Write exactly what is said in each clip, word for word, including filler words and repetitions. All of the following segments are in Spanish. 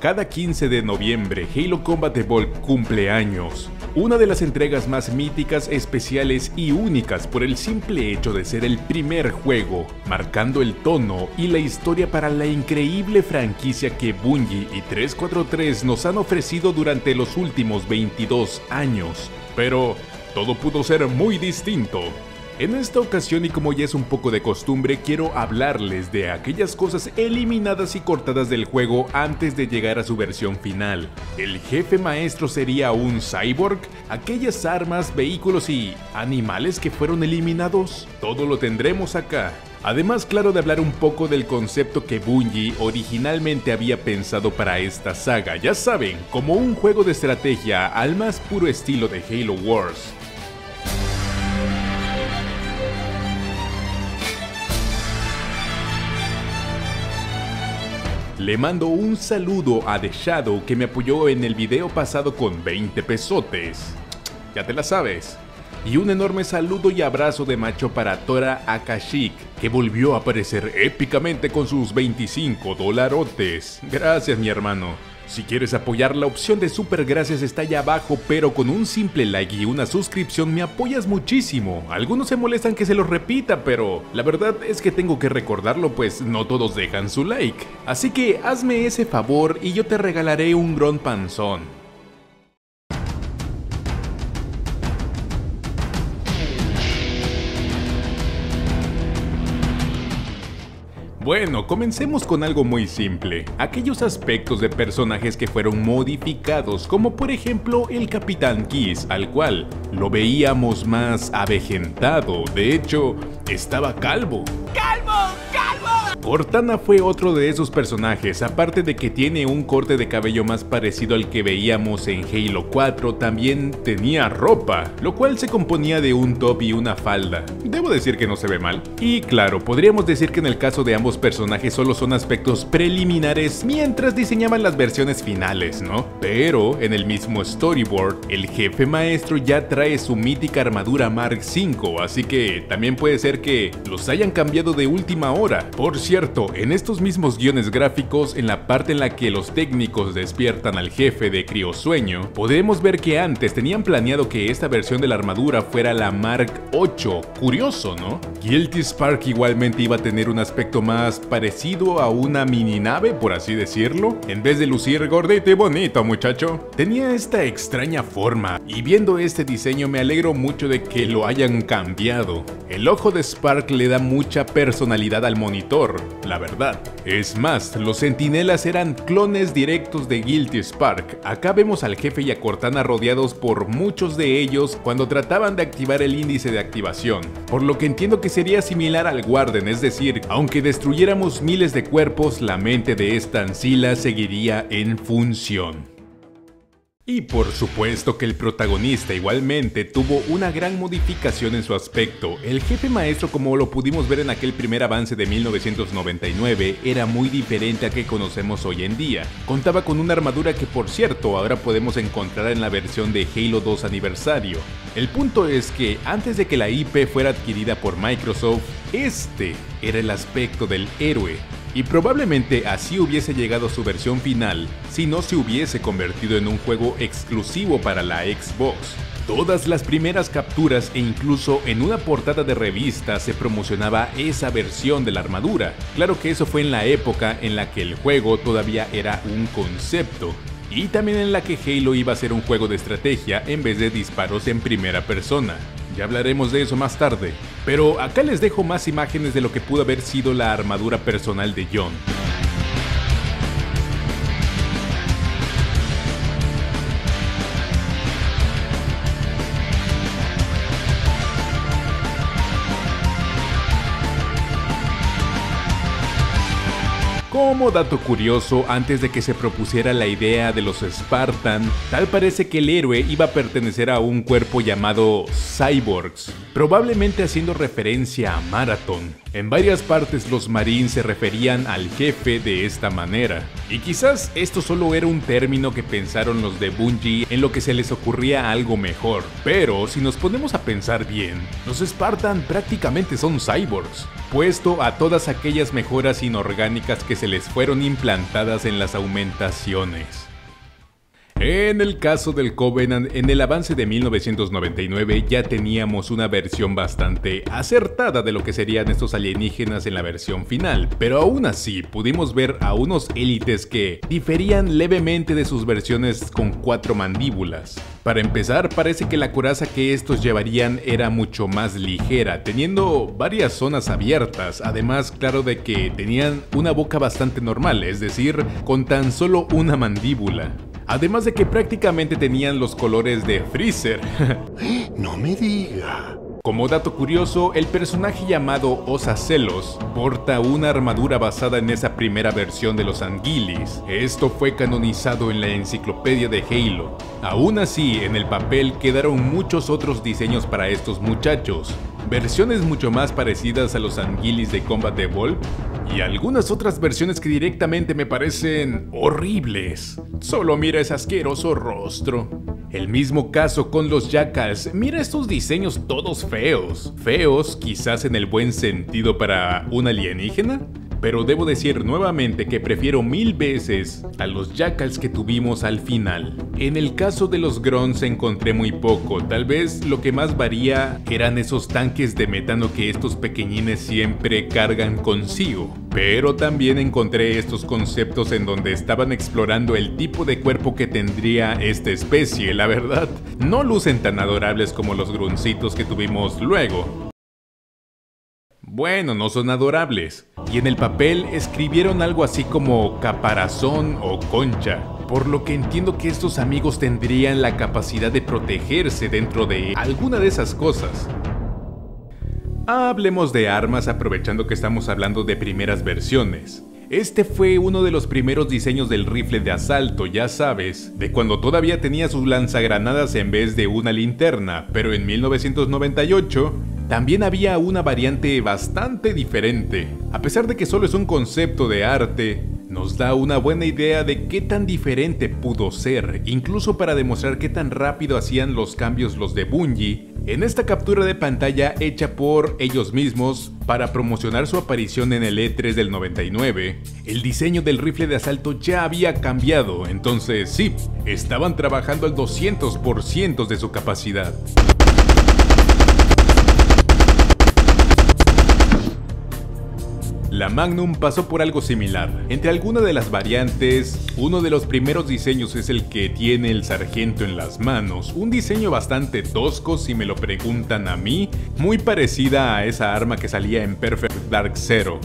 Cada quince de noviembre, Halo Combat Evolved cumple años. Una de las entregas más míticas, especiales y únicas por el simple hecho de ser el primer juego, marcando el tono y la historia para la increíble franquicia que Bungie y tres cuatro tres nos han ofrecido durante los últimos veintidós años. Pero todo pudo ser muy distinto. En esta ocasión, y como ya es un poco de costumbre, quiero hablarles de aquellas cosas eliminadas y cortadas del juego antes de llegar a su versión final. El jefe maestro sería un cyborg, aquellas armas, vehículos y animales que fueron eliminados, todo lo tendremos acá. Además, claro, de hablar un poco del concepto que Bungie originalmente había pensado para esta saga, ya saben, como un juego de estrategia al más puro estilo de Halo Wars. Le mando un saludo a The Shadow, que me apoyó en el video pasado con veinte pesotes. Ya te la sabes. Y un enorme saludo y abrazo de macho para Tora Akashic, que volvió a aparecer épicamente con sus veinticinco dolarotes. Gracias, mi hermano. Si quieres apoyar, la opción de super gracias está allá abajo, pero con un simple like y una suscripción me apoyas muchísimo. Algunos se molestan que se los repita, pero la verdad es que tengo que recordarlo, pues no todos dejan su like. Así que hazme ese favor y yo te regalaré un Grunt panzón. Bueno, comencemos con algo muy simple, aquellos aspectos de personajes que fueron modificados, como por ejemplo el Capitán Keyes, al cual lo veíamos más avejentado, de hecho, estaba calvo. ¡Calvo! ¡Calvo! Cortana fue otro de esos personajes, aparte de que tiene un corte de cabello más parecido al que veíamos en Halo cuatro, también tenía ropa, lo cual se componía de un top y una falda. Debo decir que no se ve mal. Y claro, podríamos decir que en el caso de ambos personajes solo son aspectos preliminares mientras diseñaban las versiones finales, ¿no? Pero en el mismo storyboard, el jefe maestro ya trae su mítica armadura Mark cinco, así que también puede ser que los hayan cambiado de última hora. Por cierto, en estos mismos guiones gráficos, en la parte en la que los técnicos despiertan al jefe de criosueño, podemos ver que antes tenían planeado que esta versión de la armadura fuera la Mark ocho. Curioso, ¿no? Guilty Spark igualmente iba a tener un aspecto más parecido a una mini nave, por así decirlo. En vez de lucir gordito y bonito, muchacho, tenía esta extraña forma. Y viendo este diseño me alegro mucho de que lo hayan cambiado. El ojo de Spark le da mucha personalidad al monitor, la verdad. Es más, los Sentinelas eran clones directos de Guilty Spark. Acá vemos al jefe y a Cortana rodeados por muchos de ellos cuando trataban de activar el índice de activación. Por lo que entiendo que sería similar al Warden, es decir, aunque destruyéramos miles de cuerpos, la mente de esta ancila seguiría en función. Y por supuesto que el protagonista igualmente tuvo una gran modificación en su aspecto. El jefe maestro, como lo pudimos ver en aquel primer avance de mil novecientos noventa y nueve, era muy diferente a que conocemos hoy en día. Contaba con una armadura que, por cierto, ahora podemos encontrar en la versión de Halo dos Aniversario. El punto es que antes de que la I P fuera adquirida por Microsoft, este era el aspecto del héroe. Y probablemente así hubiese llegado su versión final si no se hubiese convertido en un juego exclusivo para la Xbox. Todas las primeras capturas e incluso en una portada de revista se promocionaba esa versión de la armadura. Claro que eso fue en la época en la que el juego todavía era un concepto. Y también en la que Halo iba a ser un juego de estrategia en vez de disparos en primera persona. Ya hablaremos de eso más tarde, pero acá les dejo más imágenes de lo que pudo haber sido la armadura personal de John. Como dato curioso, antes de que se propusiera la idea de los Spartan, tal parece que el héroe iba a pertenecer a un cuerpo llamado Cyborgs, probablemente haciendo referencia a Marathon, En varias partes los Marines se referían al jefe de esta manera, y quizás esto solo era un término que pensaron los de Bungie en lo que se les ocurría algo mejor, pero si nos ponemos a pensar bien, los Spartan prácticamente son cyborgs, puesto a todas aquellas mejoras inorgánicas que se les fueron implantadas en las aumentaciones. En el caso del Covenant, en el avance de mil novecientos noventa y nueve ya teníamos una versión bastante acertada de lo que serían estos alienígenas en la versión final, pero aún así pudimos ver a unos élites que diferían levemente de sus versiones con cuatro mandíbulas. Para empezar, parece que la coraza que estos llevarían era mucho más ligera, teniendo varias zonas abiertas, además claro de que tenían una boca bastante normal, es decir, con tan solo una mandíbula. Además de que prácticamente tenían los colores de Freezer. No me diga. Como dato curioso, el personaje llamado Osa Celos porta una armadura basada en esa primera versión de los Anguilis. Esto fue canonizado en la enciclopedia de Halo. Aún así, en el papel quedaron muchos otros diseños para estos muchachos. Versiones mucho más parecidas a los Anguilis de Combat Evolved y algunas otras versiones que directamente me parecen horribles. Solo mira ese asqueroso rostro. El mismo caso con los Jackals, mira estos diseños todos feos. Feos quizás en el buen sentido para un alienígena, pero debo decir nuevamente que prefiero mil veces a los Jackals que tuvimos al final. En el caso de los Grunts encontré muy poco, tal vez lo que más varía eran esos tanques de metano que estos pequeñines siempre cargan consigo. Pero también encontré estos conceptos en donde estaban explorando el tipo de cuerpo que tendría esta especie, la verdad. No lucen tan adorables como los gruncitos que tuvimos luego. Bueno, no son adorables, y en el papel escribieron algo así como caparazón o concha, por lo que entiendo que estos amigos tendrían la capacidad de protegerse dentro de alguna de esas cosas. Hablemos de armas aprovechando que estamos hablando de primeras versiones. Este fue uno de los primeros diseños del rifle de asalto, ya sabes, de cuando todavía tenía sus lanzagranadas en vez de una linterna, pero en mil novecientos noventa y ocho también había una variante bastante diferente. A pesar de que solo es un concepto de arte, nos da una buena idea de qué tan diferente pudo ser, incluso para demostrar qué tan rápido hacían los cambios los de Bungie, en esta captura de pantalla hecha por ellos mismos para promocionar su aparición en el E tres del noventa y nueve, el diseño del rifle de asalto ya había cambiado, entonces sí, estaban trabajando al doscientos por ciento de su capacidad. La Magnum pasó por algo similar. Entre algunas de las variantes, uno de los primeros diseños es el que tiene el sargento en las manos, un diseño bastante tosco si me lo preguntan a mí, muy parecida a esa arma que salía en Perfect Dark Zero.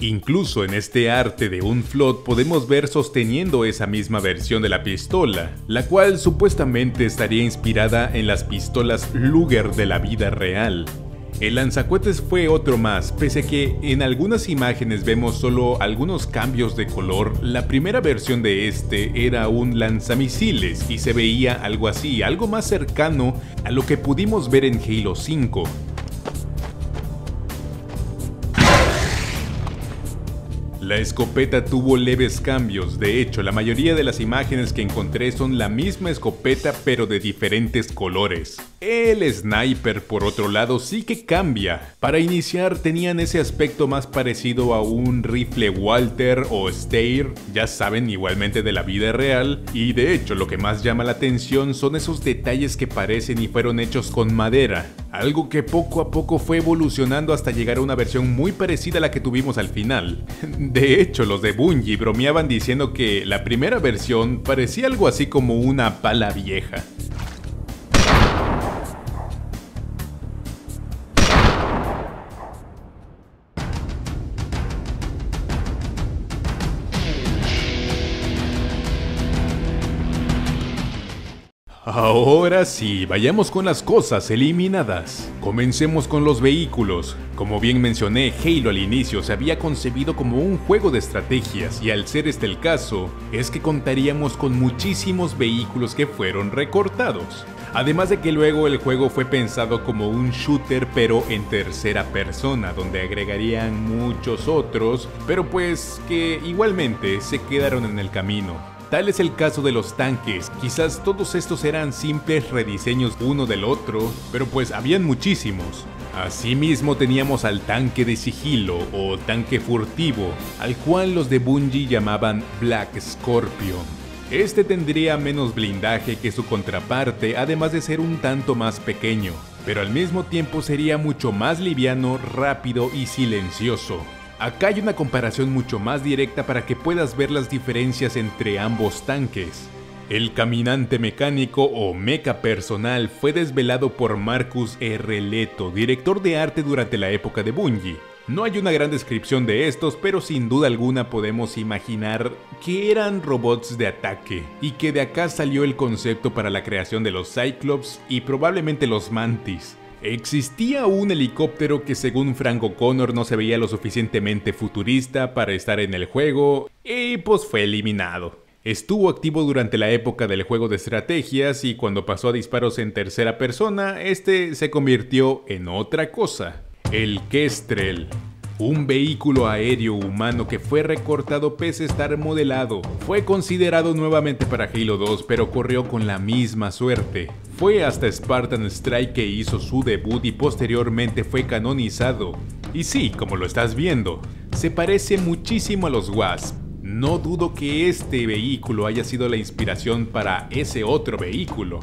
Incluso en este arte de un Flood podemos ver sosteniendo esa misma versión de la pistola, la cual supuestamente estaría inspirada en las pistolas Luger de la vida real. El lanzacohetes fue otro más, pese a que en algunas imágenes vemos solo algunos cambios de color, la primera versión de este era un lanzamisiles y se veía algo así, algo más cercano a lo que pudimos ver en Halo cinco. La escopeta tuvo leves cambios, de hecho la mayoría de las imágenes que encontré son la misma escopeta pero de diferentes colores. El sniper por otro lado sí que cambia, para iniciar tenían ese aspecto más parecido a un rifle Walther o Steyr, ya saben igualmente de la vida real, y de hecho lo que más llama la atención son esos detalles que parecen y fueron hechos con madera, algo que poco a poco fue evolucionando hasta llegar a una versión muy parecida a la que tuvimos al final. De hecho, los de Bungie bromeaban diciendo que la primera versión parecía algo así como una pala vieja. Ahora sí, vayamos con las cosas eliminadas. Comencemos con los vehículos. Como bien mencioné, Halo al inicio se había concebido como un juego de estrategias y al ser este el caso, es que contaríamos con muchísimos vehículos que fueron recortados. además de que luego el juego fue pensado como un shooter pero en tercera persona, donde agregarían muchos otros, pero pues que igualmente se quedaron en el camino. Tal es el caso de los tanques, quizás todos estos eran simples rediseños uno del otro, pero pues habían muchísimos. Asimismo teníamos al tanque de sigilo o tanque furtivo, al cual los de Bungie llamaban Black Scorpion. Este tendría menos blindaje que su contraparte, además de ser un tanto más pequeño, pero al mismo tiempo sería mucho más liviano, rápido y silencioso. Acá hay una comparación mucho más directa para que puedas ver las diferencias entre ambos tanques. El caminante mecánico o mecha personal fue desvelado por Marcus erre Leto, director de arte durante la época de Bungie. No hay una gran descripción de estos, pero sin duda alguna podemos imaginar que eran robots de ataque, y que de acá salió el concepto para la creación de los Cyclops y probablemente los Mantis. Existía un helicóptero que según Frank O'Connor no se veía lo suficientemente futurista para estar en el juego y pues fue eliminado. Estuvo activo durante la época del juego de estrategias y cuando pasó a disparos en tercera persona, este se convirtió en otra cosa. El Kestrel, un vehículo aéreo humano que fue recortado pese a estar modelado, fue considerado nuevamente para Halo dos pero corrió con la misma suerte. Fue hasta Spartan Strike que hizo su debut y posteriormente fue canonizado. Y sí, como lo estás viendo, se parece muchísimo a los Wasp. No dudo que este vehículo haya sido la inspiración para ese otro vehículo.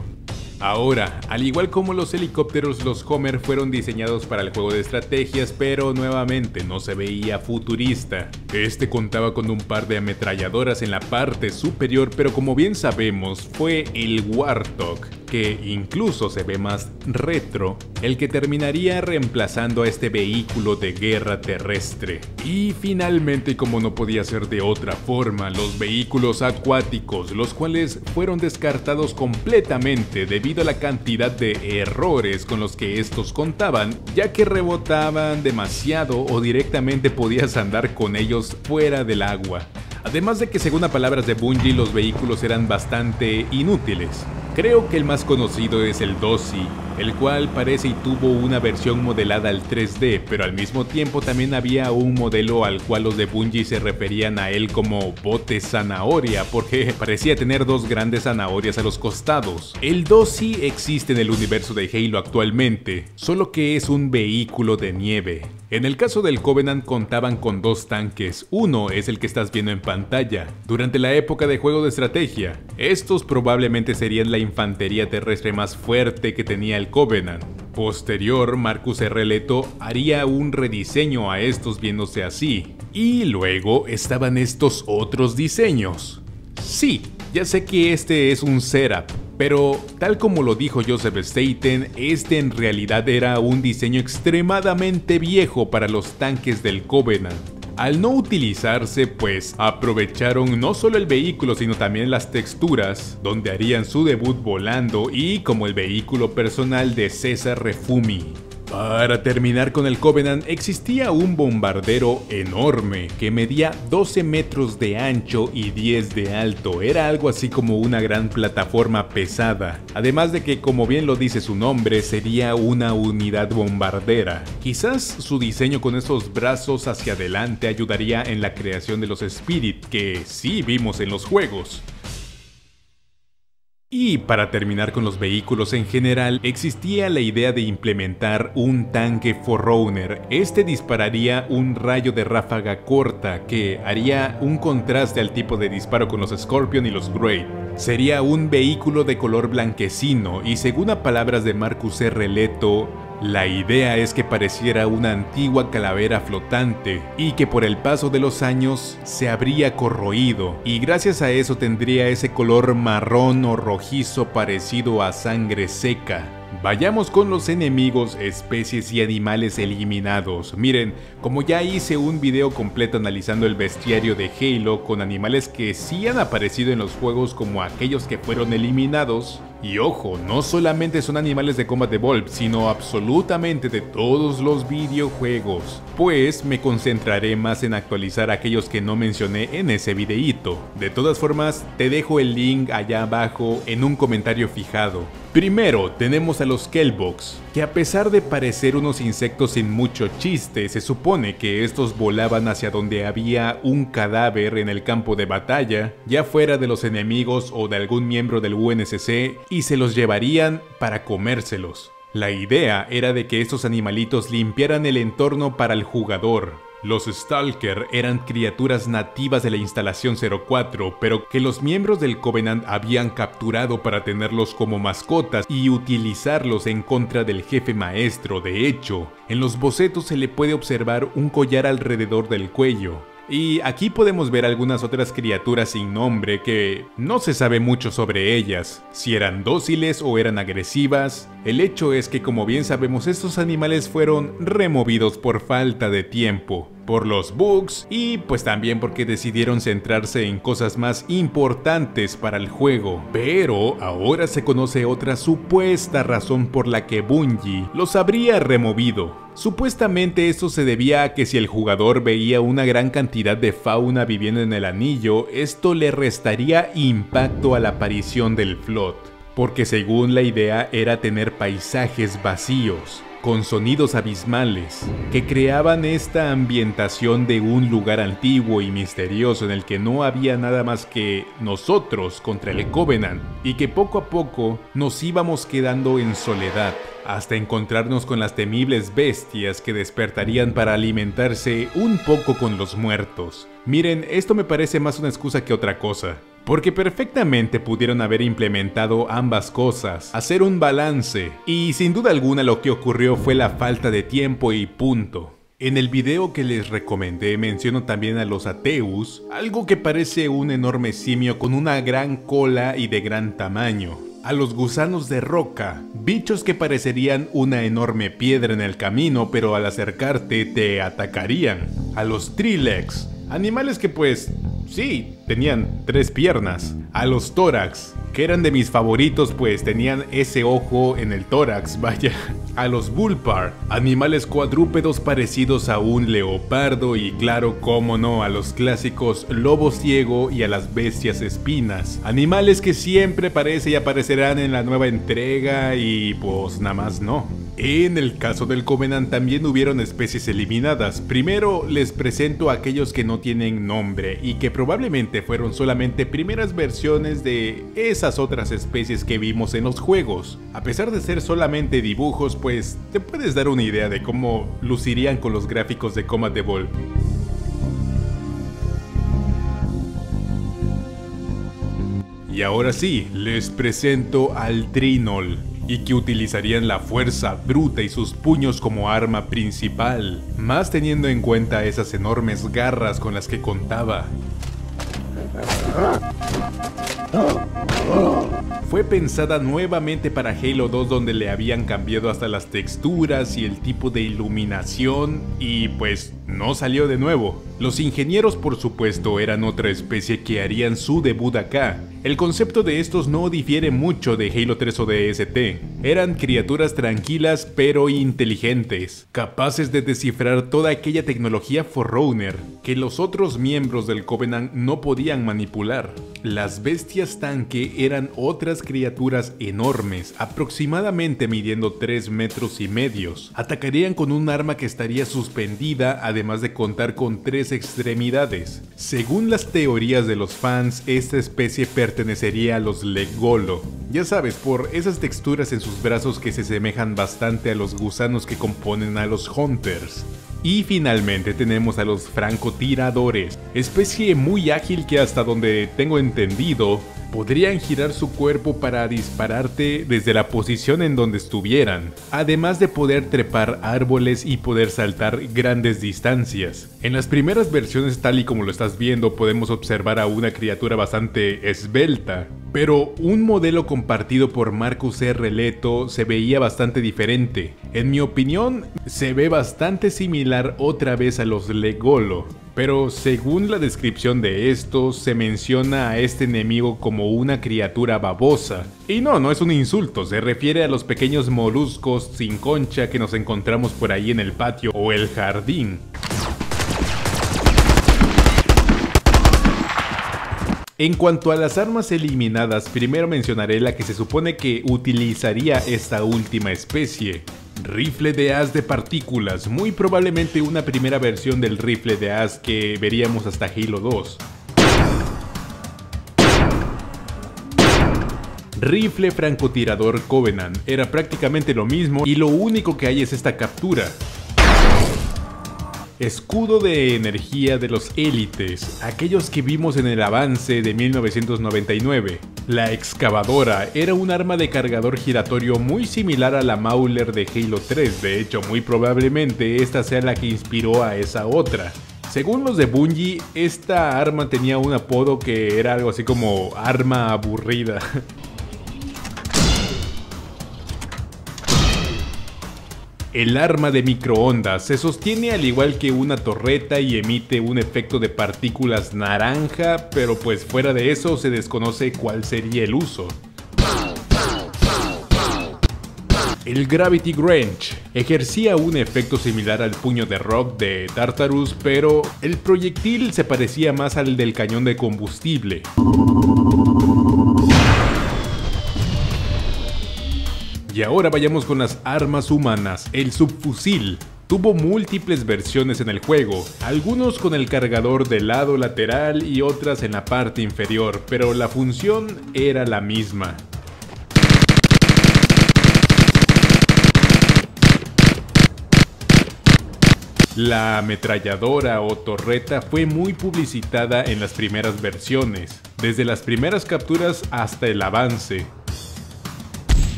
Ahora, al igual como los helicópteros, los Homer fueron diseñados para el juego de estrategias, pero nuevamente no se veía futurista. Este contaba con un par de ametralladoras en la parte superior, pero como bien sabemos, fue el Warthog, que incluso se ve más retro, el que terminaría reemplazando a este vehículo de guerra terrestre. Y finalmente, como no podía ser de otra forma, los vehículos acuáticos, los cuales fueron descartados completamente debido a la cantidad de errores con los que estos contaban, ya que rebotaban demasiado o directamente podías andar con ellos fuera del agua. Además de que, según las palabras de Bungie, los vehículos eran bastante inútiles. Creo que el más conocido es el Dossi, el cual parece y tuvo una versión modelada al tres D, pero al mismo tiempo también había un modelo al cual los de Bungie se referían a él como bote zanahoria, porque parecía tener dos grandes zanahorias a los costados. El Dossi existe en el universo de Halo actualmente, solo que es un vehículo de nieve. En el caso del Covenant contaban con dos tanques, uno es el que estás viendo en pantalla, durante la época de juego de estrategia. Estos probablemente serían la infantería terrestre más fuerte que tenía el Covenant. Posterior, Marcus erre Leto haría un rediseño a estos viéndose así. Y luego estaban estos otros diseños. Sí, ya sé que este es un setup, pero tal como lo dijo Joseph Staten, este en realidad era un diseño extremadamente viejo para los tanques del Covenant. Al no utilizarse, pues aprovecharon no solo el vehículo sino también las texturas, donde harían su debut volando y como el vehículo personal de César Refumi. Para terminar con el Covenant, existía un bombardero enorme que medía doce metros de ancho y diez de alto, era algo así como una gran plataforma pesada, además de que, como bien lo dice su nombre, sería una unidad bombardera. Quizás su diseño con esos brazos hacia adelante ayudaría en la creación de los Spirit, que sí vimos en los juegos. Y para terminar con los vehículos en general, existía la idea de implementar un tanque Forerunner. Este dispararía un rayo de ráfaga corta que haría un contraste al tipo de disparo con los Scorpion y los Great. Sería un vehículo de color blanquecino y, según las palabras de Marcus erre Leto, la idea es que pareciera una antigua calavera flotante y que por el paso de los años se habría corroído y gracias a eso tendría ese color marrón o rojizo parecido a sangre seca. Vayamos con los enemigos, especies y animales eliminados. Miren, como ya hice un video completo analizando el bestiario de Halo con animales que sí han aparecido en los juegos como aquellos que fueron eliminados. Y ojo, no solamente son animales de Combat Evolved, sino absolutamente de todos los videojuegos. Pues me concentraré más en actualizar aquellos que no mencioné en ese videíto. De todas formas, te dejo el link allá abajo en un comentario fijado. Primero tenemos a los Kelbox, que a pesar de parecer unos insectos sin mucho chiste, se supone que estos volaban hacia donde había un cadáver en el campo de batalla, ya fuera de los enemigos o de algún miembro del U N S C, y se los llevarían para comérselos. La idea era de que estos animalitos limpiaran el entorno para el jugador. Los Stalker eran criaturas nativas de la instalación cero cuatro, pero que los miembros del Covenant habían capturado para tenerlos como mascotas y utilizarlos en contra del jefe maestro. De hecho, en los bocetos se le puede observar un collar alrededor del cuello. Y aquí podemos ver algunas otras criaturas sin nombre que no se sabe mucho sobre ellas, si eran dóciles o eran agresivas. El hecho es que, como bien sabemos, estos animales fueron removidos por falta de tiempo, por los bugs y pues también porque decidieron centrarse en cosas más importantes para el juego. Pero ahora se conoce otra supuesta razón por la que Bungie los habría removido. Supuestamente esto se debía a que si el jugador veía una gran cantidad de fauna viviendo en el anillo, esto le restaría impacto a la aparición del Flood, porque según la idea era tener paisajes vacíos, con sonidos abismales, que creaban esta ambientación de un lugar antiguo y misterioso en el que no había nada más que nosotros contra el Covenant, y que poco a poco nos íbamos quedando en soledad, hasta encontrarnos con las temibles bestias que despertarían para alimentarse un poco con los muertos. Miren, esto me parece más una excusa que otra cosa, porque perfectamente pudieron haber implementado ambas cosas, hacer un balance, y sin duda alguna lo que ocurrió fue la falta de tiempo y punto. En el video que les recomendé menciono también a los Ateus, algo que parece un enorme simio con una gran cola y de gran tamaño, a los gusanos de roca, bichos que parecerían una enorme piedra en el camino pero al acercarte te atacarían, a los Trilex, animales que pues... sí, tenían tres piernas, a los Tórax, que eran de mis favoritos pues tenían ese ojo en el tórax, vaya, a los Bulpar, animales cuadrúpedos parecidos a un leopardo y claro, cómo no, a los clásicos lobo ciego y a las bestias espinas, animales que siempre parece y aparecerán en la nueva entrega y pues nada más no. En el caso del Covenant también hubieron especies eliminadas. Primero les presento a aquellos que no tienen nombre y que probablemente fueron solamente primeras versiones de esas otras especies que vimos en los juegos. A pesar de ser solamente dibujos, pues te puedes dar una idea de cómo lucirían con los gráficos de Combat Evolved. Y ahora sí, les presento al Trinol, y que utilizarían la fuerza bruta y sus puños como arma principal, más teniendo en cuenta esas enormes garras con las que contaba. Fue pensada nuevamente para Halo dos, donde le habían cambiado hasta las texturas y el tipo de iluminación, y pues no salió de nuevo. Los ingenieros por supuesto eran otra especie que harían su debut acá. El concepto de estos no difiere mucho de Halo tres o de E S T. Eran criaturas tranquilas pero inteligentes, capaces de descifrar toda aquella tecnología Forerunner que los otros miembros del Covenant no podían manipular. Las bestias tanque eran otras criaturas enormes, aproximadamente midiendo tres metros y medios. Atacarían con un arma que estaría suspendida, además de contar con tres extremidades. Según las teorías de los fans, esta especie pertenecería a los Leggolo. Ya sabes, por esas texturas en sus brazos que se asemejan bastante a los gusanos que componen a los Hunters. Y finalmente tenemos a los francotiradores, especie muy ágil que, hasta donde tengo entendido, podrían girar su cuerpo para dispararte desde la posición en donde estuvieran, además de poder trepar árboles y poder saltar grandes distancias. En las primeras versiones, tal y como lo estás viendo, podemos observar a una criatura bastante esbelta, pero un modelo compartido por Marcus R. Leto se veía bastante diferente. En mi opinión, se ve bastante similar otra vez a los Leggolo, pero según la descripción de estos, se menciona a este enemigo como una criatura babosa. Y no, no es un insulto, se refiere a los pequeños moluscos sin concha que nos encontramos por ahí en el patio o el jardín. En cuanto a las armas eliminadas, primero mencionaré la que se supone que utilizaría esta última especie. Rifle de haz de partículas, muy probablemente una primera versión del rifle de haz que veríamos hasta Halo dos. Rifle francotirador Covenant, era prácticamente lo mismo y lo único que hay es esta captura. Escudo de energía de los élites, aquellos que vimos en el avance de mil novecientos noventa y nueve. La excavadora era un arma de cargador giratorio muy similar a la Mauler de Halo tres, de hecho muy probablemente esta sea la que inspiró a esa otra. Según los de Bungie, esta arma tenía un apodo que era algo así como arma aburrida. El arma de microondas se sostiene al igual que una torreta y emite un efecto de partículas naranja, pero pues fuera de eso se desconoce cuál sería el uso. El Gravity Wrench ejercía un efecto similar al puño de Rock de Tartarus, pero el proyectil se parecía más al del cañón de combustible. Y ahora vayamos con las armas humanas. El subfusil tuvo múltiples versiones en el juego, algunos con el cargador del lado lateral y otras en la parte inferior, pero la función era la misma. La ametralladora o torreta fue muy publicitada en las primeras versiones, desde las primeras capturas hasta el avance.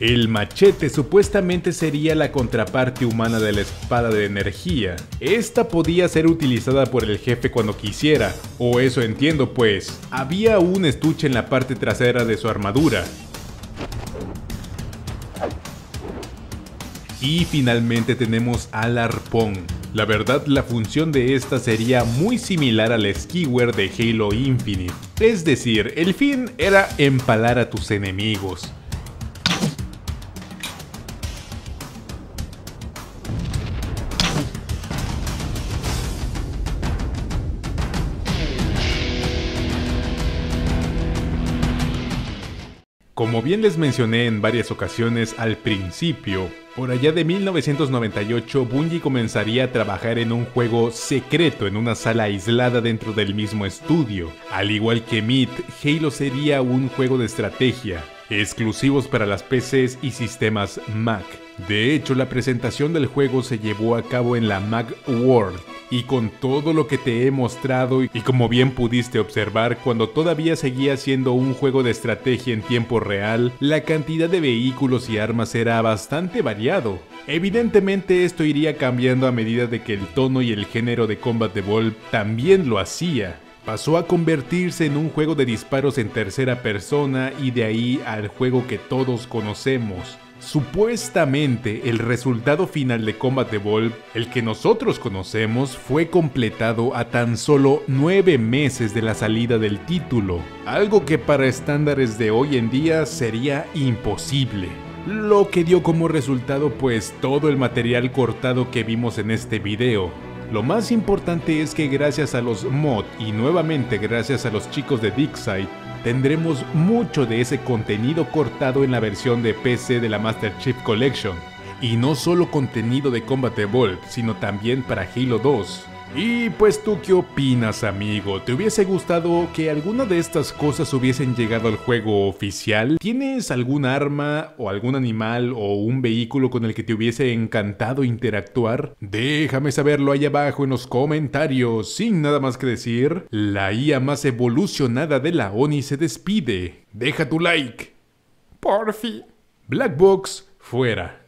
El machete supuestamente sería la contraparte humana de la espada de energía. Esta podía ser utilizada por el jefe cuando quisiera, o eso entiendo pues. Había un estuche en la parte trasera de su armadura. Y finalmente tenemos al arpón. La verdad, la función de esta sería muy similar al skewer de Halo Infinite. Es decir, el fin era empalar a tus enemigos. Como bien les mencioné en varias ocasiones al principio, por allá de mil novecientos noventa y ocho Bungie comenzaría a trabajar en un juego secreto en una sala aislada dentro del mismo estudio. Al igual que Myth, Halo sería un juego de estrategia, exclusivos para las P Cs y sistemas Mac. De hecho, la presentación del juego se llevó a cabo en la Mac World. Y con todo lo que te he mostrado y como bien pudiste observar, cuando todavía seguía siendo un juego de estrategia en tiempo real, la cantidad de vehículos y armas era bastante variado. Evidentemente esto iría cambiando a medida de que el tono y el género de Combat Evolved también lo hacía. Pasó a convertirse en un juego de disparos en tercera persona y de ahí al juego que todos conocemos. Supuestamente el resultado final de Combat Evolved, el que nosotros conocemos, fue completado a tan solo nueve meses de la salida del título, algo que para estándares de hoy en día sería imposible. Lo que dio como resultado pues todo el material cortado que vimos en este video. Lo más importante es que gracias a los mods y nuevamente gracias a los chicos de Dickside, tendremos mucho de ese contenido cortado en la versión de P C de la Master Chief Collection. Y no solo contenido de Combat Evolved, sino también para Halo dos. Y pues tú, ¿qué opinas, amigo? ¿Te hubiese gustado que alguna de estas cosas hubiesen llegado al juego oficial? ¿Tienes algún arma o algún animal o un vehículo con el que te hubiese encantado interactuar? Déjame saberlo ahí abajo en los comentarios. Sin nada más que decir, la I A más evolucionada de la ONI se despide. Deja tu like. Porfi. Black Box fuera.